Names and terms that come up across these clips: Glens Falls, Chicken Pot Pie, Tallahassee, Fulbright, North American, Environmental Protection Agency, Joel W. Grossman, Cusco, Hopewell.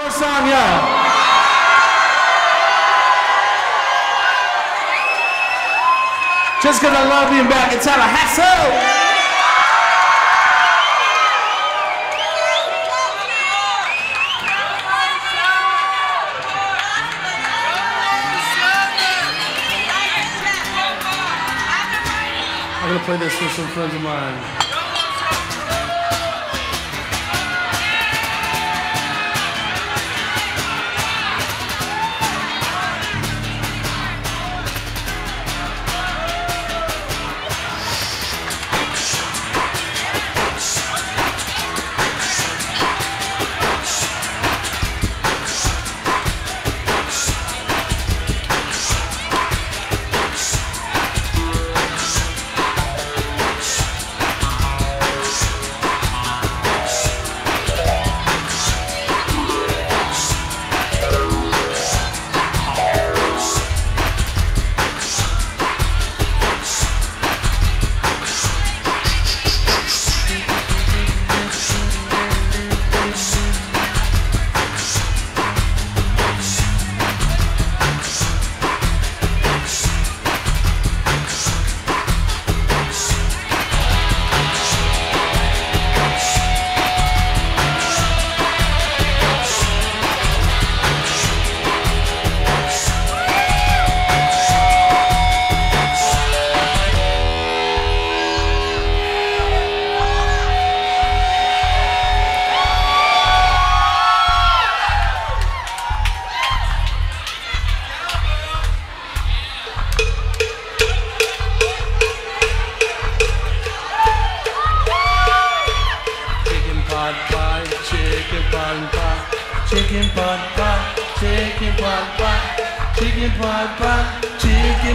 more song, y'all. Just because I love being back in Tallahassee. I'm gonna play this for some friends of mine. Chicken pot pie, chicken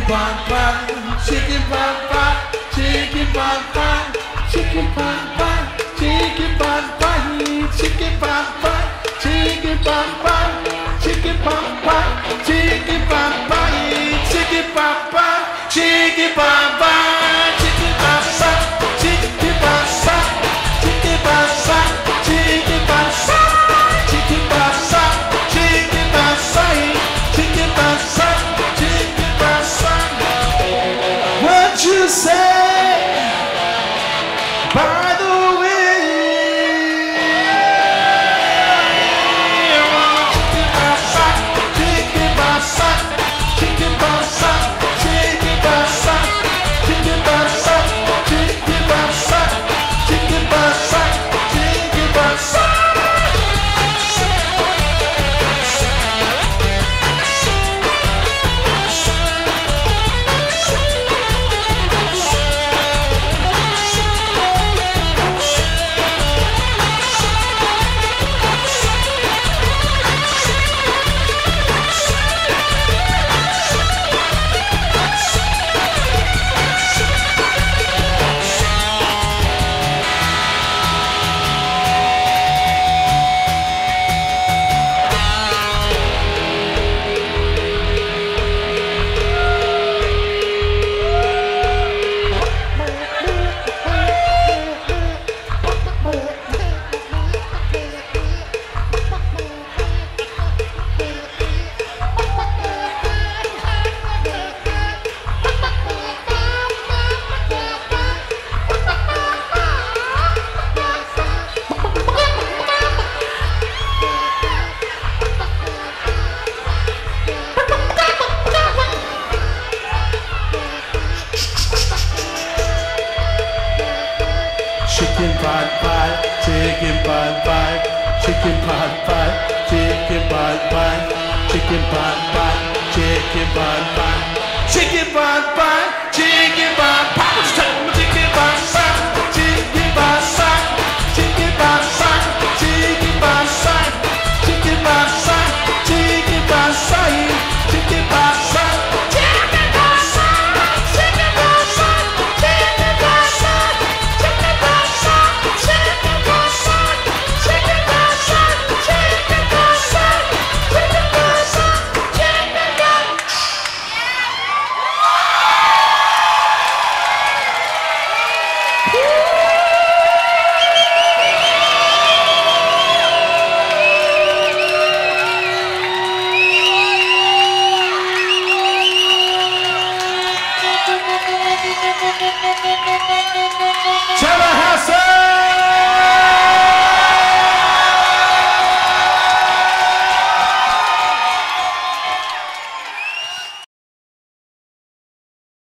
pot pie, chicken pot pie.